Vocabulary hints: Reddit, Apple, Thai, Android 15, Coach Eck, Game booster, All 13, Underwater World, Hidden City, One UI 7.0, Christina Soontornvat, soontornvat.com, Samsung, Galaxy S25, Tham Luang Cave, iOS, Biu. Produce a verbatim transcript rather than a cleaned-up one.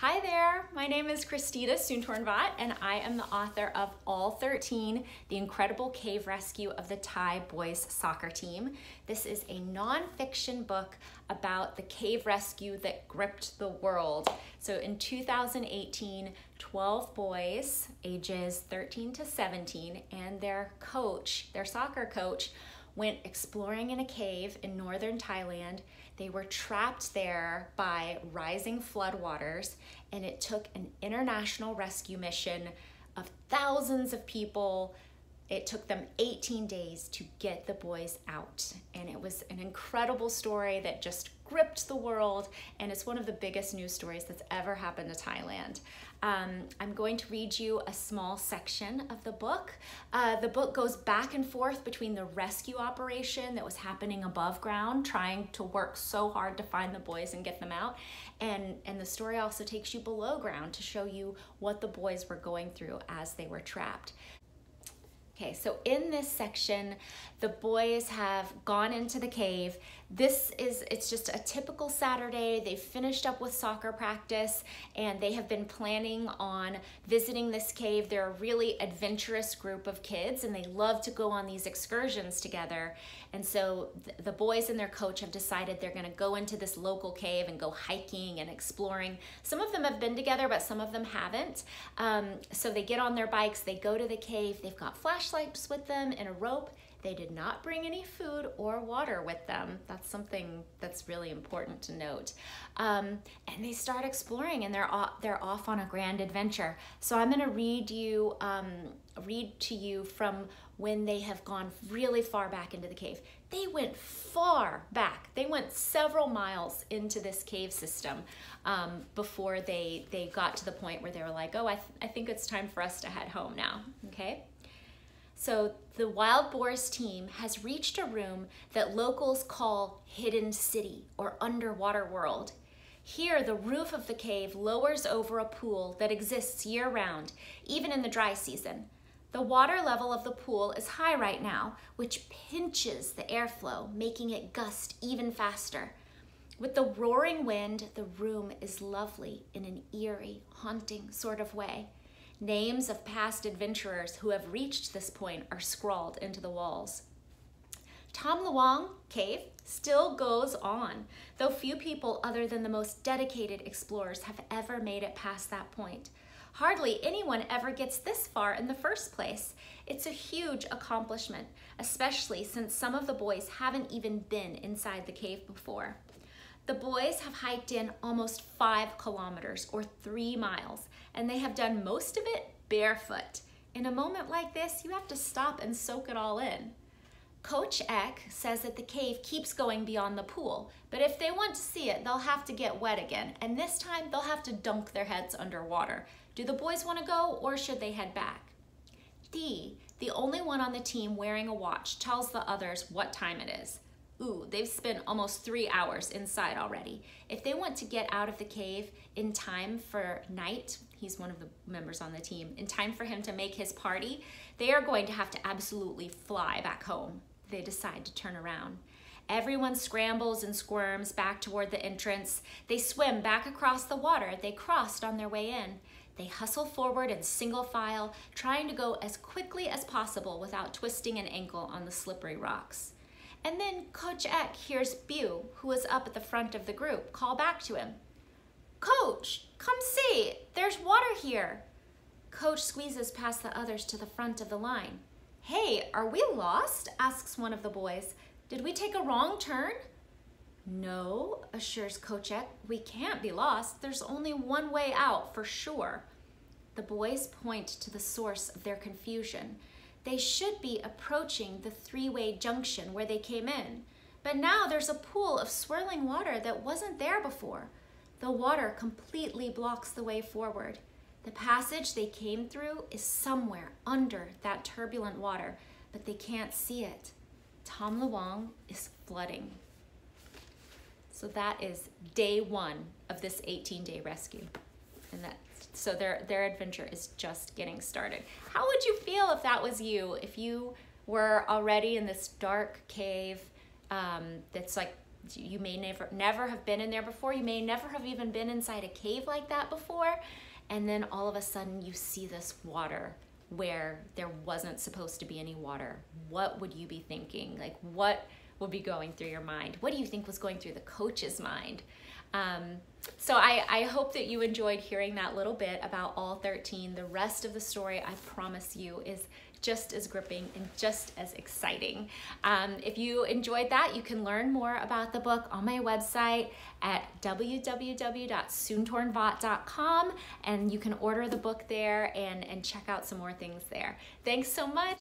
Hi there, my name is Christina Soontornvat and I am the author of All thirteen, The Incredible Cave Rescue of the Thai Boys Soccer Team. This is a nonfiction book about the cave rescue that gripped the world. So in two thousand eighteen, twelve boys, ages thirteen to seventeen, and their coach, their soccer coach, went exploring in a cave in northern Thailand. They were trapped there by rising floodwaters, and it took an international rescue mission of thousands of people. It took them eighteen days to get the boys out. And it was an incredible story that just gripped the world, and it's one of the biggest news stories that's ever happened to Thailand. Um, I'm going to read you a small section of the book. Uh, the book goes back and forth between the rescue operation that was happening above ground, trying to work so hard to find the boys and get them out, and, and the story also takes you below ground to show you what the boys were going through as they were trapped. Okay, so in this section, the boys have gone into the cave. This is, it's just a typical Saturday. They've finished up with soccer practice and they have been planning on visiting this cave. They're a really adventurous group of kids and they love to go on these excursions together. And so th- the boys and their coach have decided they're gonna go into this local cave and go hiking and exploring. Some of them have been together, but some of them haven't. Um, so they get on their bikes, they go to the cave, they've got flashlights Flashlights with them and a rope. They did not bring any food or water with them. That's something that's really important to note. Um, and they start exploring, and they're off, they're off on a grand adventure. So I'm going to read you um, read to you from when they have gone really far back into the cave. They went far back. They went several miles into this cave system um, before they they got to the point where they were like, oh, I, th I think it's time for us to head home now. Okay. So the Wild Boars team has reached a room that locals call Hidden City or Underwater World. Here, the roof of the cave lowers over a pool that exists year-round, even in the dry season. The water level of the pool is high right now, which pinches the airflow, making it gust even faster. With the roaring wind, the room is lovely in an eerie, haunting sort of way. Names of past adventurers who have reached this point are scrawled into the walls. Tham Luang Cave still goes on, though few people other than the most dedicated explorers have ever made it past that point. Hardly anyone ever gets this far in the first place. It's a huge accomplishment, especially since some of the boys haven't even been inside the cave before. The boys have hiked in almost five kilometers or three miles, and they have done most of it barefoot. In a moment like this, you have to stop and soak it all in. Coach Eck says that the cave keeps going beyond the pool, but if they want to see it, they'll have to get wet again, and this time they'll have to dunk their heads underwater. Do the boys want to go, or should they head back? Dee, the only one on the team wearing a watch, tells the others what time it is. Ooh, they've spent almost three hours inside already. If they want to get out of the cave in time for night, he's one of the members on the team, in time for him to make his party, they are going to have to absolutely fly back home. They decide to turn around. Everyone scrambles and squirms back toward the entrance. They swim back across the water they crossed on their way in. They hustle forward in single file, trying to go as quickly as possible without twisting an ankle on the slippery rocks. And then Coach Eck hears Biu, who is up at the front of the group, call back to him. Coach, come see, there's water here. Coach squeezes past the others to the front of the line. Hey, are we lost? Asks one of the boys. Did we take a wrong turn? No, assures Coach Eck, we can't be lost. There's only one way out for sure. The boys point to the source of their confusion. They should be approaching the three-way junction where they came in, but now there's a pool of swirling water that wasn't there before. The water completely blocks the way forward. The passage they came through is somewhere under that turbulent water, but they can't see it. Tham Luang is flooding. So that is day one of this eighteen-day rescue. And that So their, their adventure is just getting started. How would you feel if that was you, if you were already in this dark cave um, that's like You may never, never have been in there before. You may never have even been inside a cave like that before. And then all of a sudden you see this water where there wasn't supposed to be any water. What would you be thinking? Like, what would be going through your mind? What do you think was going through the coach's mind? Um, so I, I hope that you enjoyed hearing that little bit about all thirteen. The rest of the story, I promise you, is just as gripping and just as exciting. Um, if you enjoyed that, you can learn more about the book on my website at w w w dot soontornvat dot com, and you can order the book there and, and check out some more things there. Thanks so much.